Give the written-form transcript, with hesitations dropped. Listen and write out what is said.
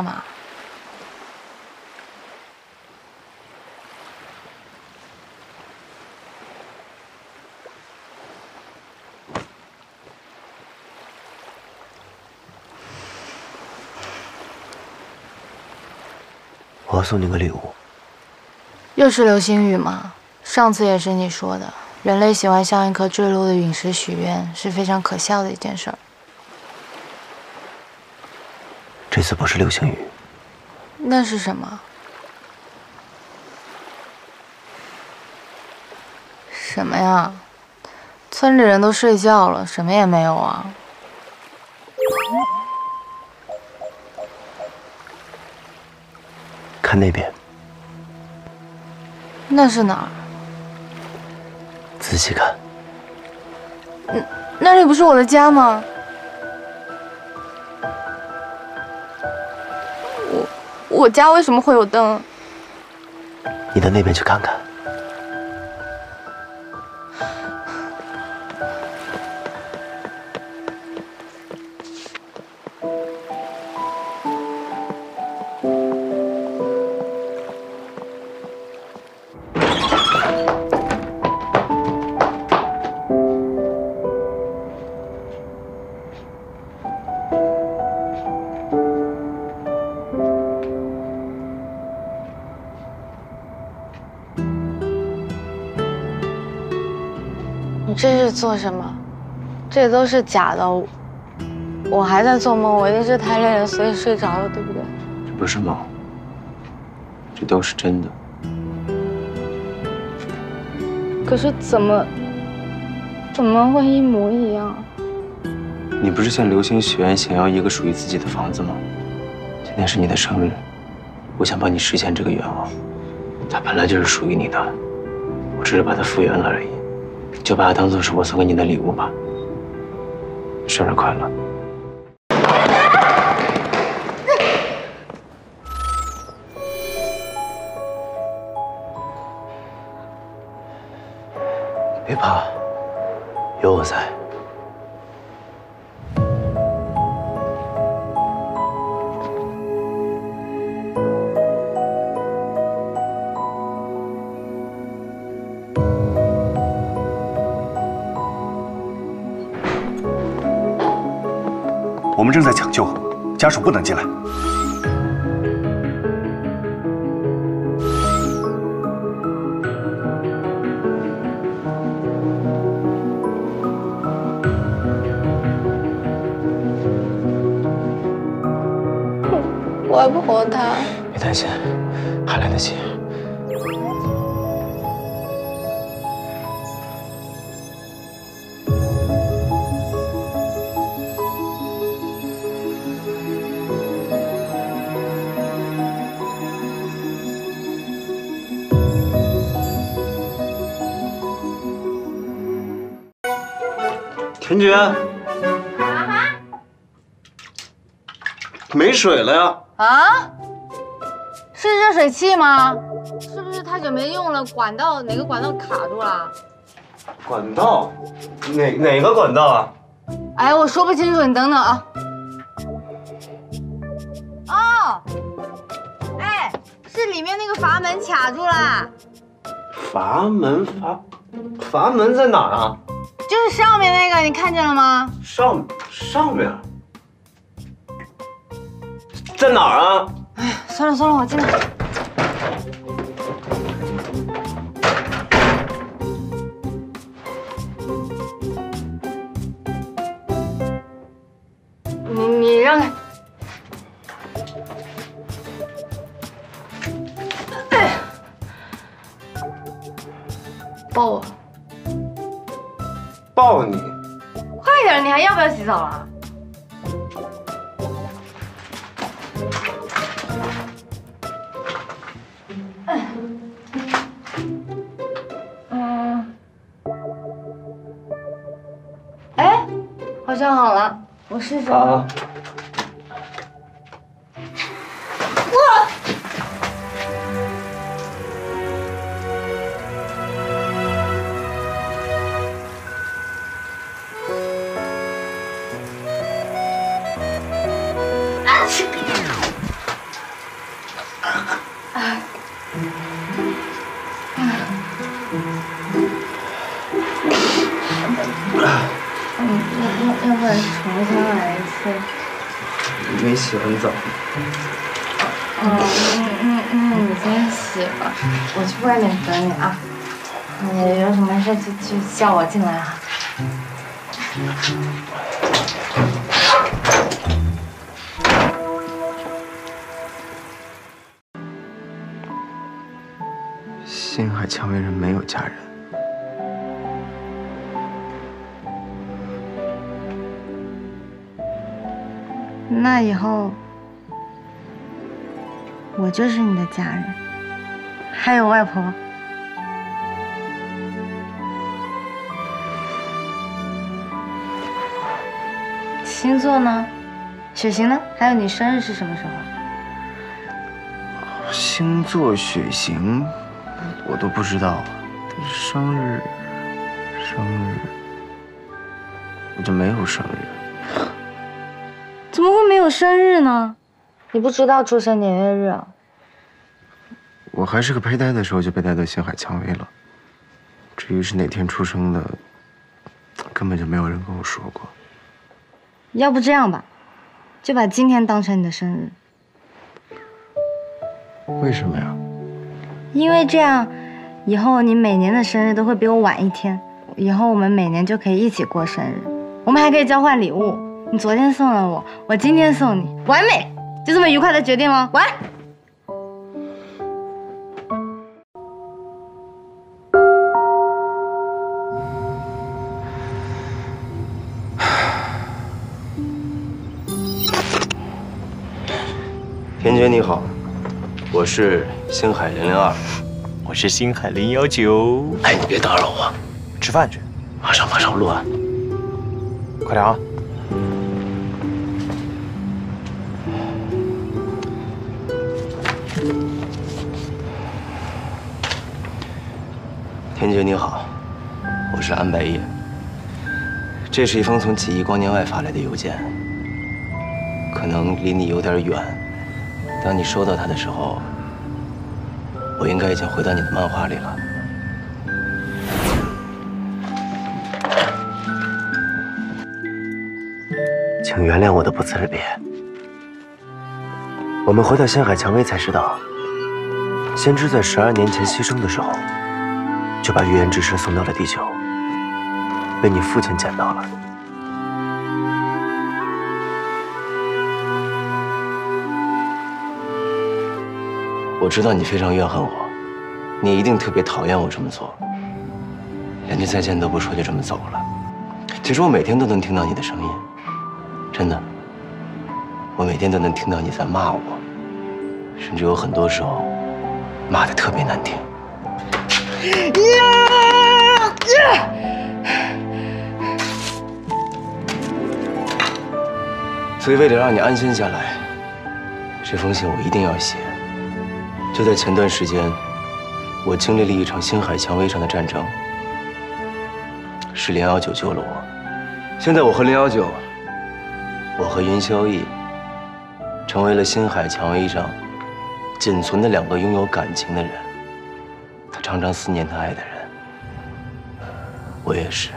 干嘛？我要送你个礼物。又是流星雨吗？上次也是你说的，人类喜欢向一颗坠落的陨石许愿是非常可笑的一件事儿。 这次不是流星雨，那是什么？什么呀？村里人都睡觉了，什么也没有啊。看那边，那是哪儿？仔细看。那里不是我的家吗？ 我家为什么会有灯？你到那边去看看。这是做什么？这都是假的，我还在做梦，我一定是太累了，所以睡着了，对不对？这不是梦，这都是真的。可是怎么会一模一样？你不是向流星许愿，想要一个属于自己的房子吗？今天是你的生日，我想帮你实现这个愿望。它本来就是属于你的，我只是把它复原了而已。 就把它当做是我送给你的礼物吧。生日快乐！别怕，有我在。 我们正在抢救，家属不能进来。我还不活他？别担心，还来得及。 陈菊，没水了呀！啊，是热水器吗？是不是太久没用了？管道哪个管道卡住了？管道？哪个管道啊？哎，我说不清楚，你等等啊。哦，哎，是里面那个阀门卡住了。阀门在哪儿啊？ 就是上面那个，你看见了吗？上面，在哪儿啊？哎呀，算了算了，我进来。你让开。抱我。 抱你，快点！你还要不要洗澡了？哎，好像好了，我试试。啊。哇！洗很早。你先洗吧，我去外面等你啊。你有什么事就叫我进来啊。星海蔷薇人没有家人。 那以后，我就是你的家人，还有外婆。星座呢？血型呢？还有你生日是什么时候？星座、血型，我都不知道。生日，我就没有生日。 怎么会没有生日呢？你不知道出生年月日啊？我还是个胚胎的时候就被带到星海蔷薇了。至于是哪天出生的，根本就没有人跟我说过。要不这样吧，就把今天当成你的生日。为什么呀？因为这样，以后你每年的生日都会比我晚一天。以后我们每年就可以一起过生日，我们还可以交换礼物。 你昨天送了我，我今天送你，完美！就这么愉快的决定了，晚安。 田姐你好，我是星海002，我是星海019。哎，你别打扰我，吃饭去，马上录完，快点啊！ 田姐你好，我是安白夜。这是一封从几亿光年外发来的邮件，可能离你有点远。当你收到它的时候，我应该已经回到你的漫画里了。 请原谅我的不辞而别。我们回到星海蔷薇才知道，先知在12年前牺牲的时候，就把预言之石送到了地球，被你父亲捡到了。我知道你非常怨恨我，你一定特别讨厌我这么做，连句再见都不说就这么走了。其实我每天都能听到你的声音。 真的，我每天都能听到你在骂我，甚至有很多时候骂得特别难听。所以为了让你安心下来，这封信我一定要写。就在前段时间，我经历了一场星海蔷薇上的战争，是019救了我。现在我和019。 我和云霄逸成为了星海蔷薇上仅存的2个拥有感情的人。他常常思念他爱的人，我也是。